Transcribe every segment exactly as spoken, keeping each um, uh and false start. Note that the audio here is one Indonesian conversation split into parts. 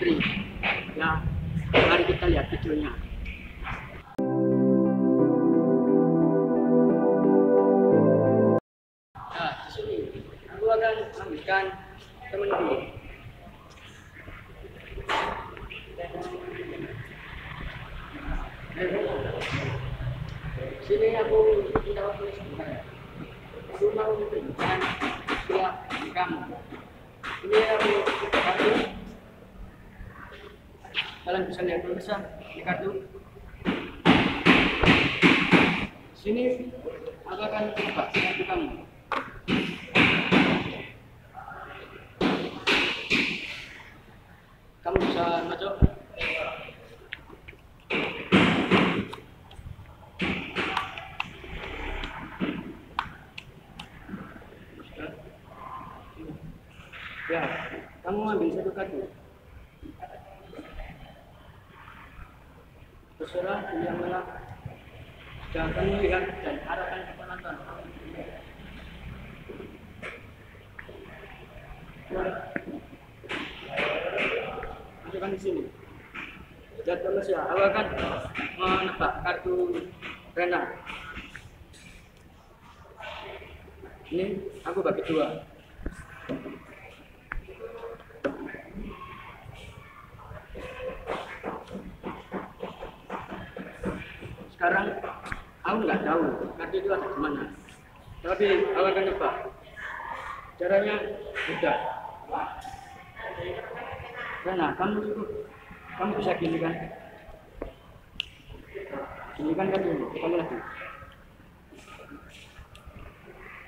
Fitri. Ya, mari kita lihat videonya. Nah, di sini aku akan ambilkan temanku. Sini aku minta waktu sebentar ya. Aku mau menunjukkan siap kamu. Ini aku kartu. Kalian bisa lihat tulisan di kartu. Sini aku akan coba kartu kamu. Kamu bisa masuk. Ya, kamu ambil satu kartu. Terserah yang mana. Jangan kamu lihat dan arahkan ke penonton. Masukkan di sini. Dan terus ya, awal kan menebak kartu Rena. Ini aku bagi dua. Sekarang aku nggak tahu kartu itu ada di mana, tapi aku akan nebak. Caranya mudah. Karena kamu cukup, kamu bisa gini kan, gini kan kartu ini, kamu lagi.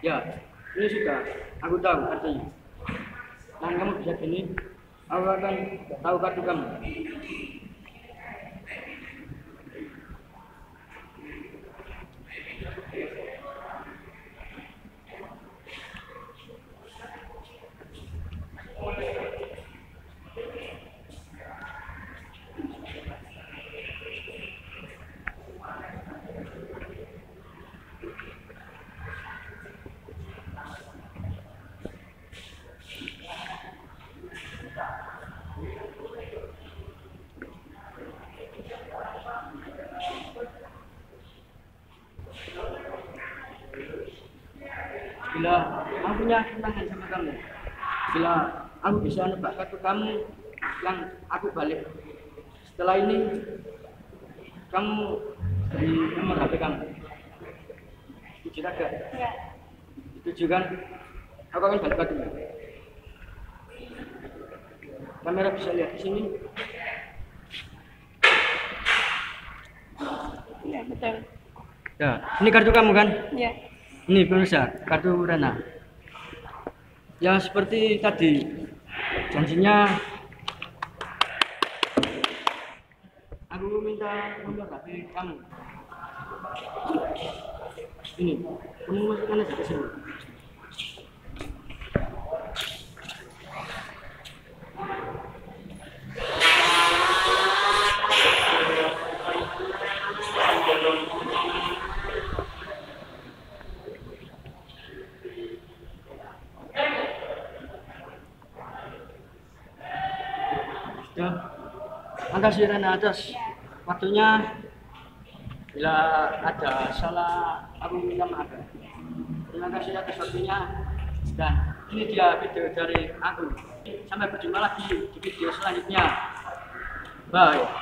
Ya, ini sudah, aku tahu kartunya. Dan kamu bisa gini, aku akan tahu kartu kamu. Bila aku punya tangan sama kamu, bila aku bisa nebak kartu kamu yang aku balik. Setelah ini kamu dari nomor H P kamu tujuh raga, tujuh kan? Aku akan balik kartunya. Kamera bisa lihat di sini. Iya betul. Ya, ini kartu kamu kan? Iya. Ini pemirsa, kartu Rena. Ya seperti tadi, janjinya aku minta nomor H P kamu. Ini, kamu masukkan aja ke sini. Makasih Rena atas waktunya. Bila ada salah, aku minta maaf. Terima kasih atas waktunya. Dan ini dia video dari aku. Sampai berjumpa lagi di video selanjutnya. Bye.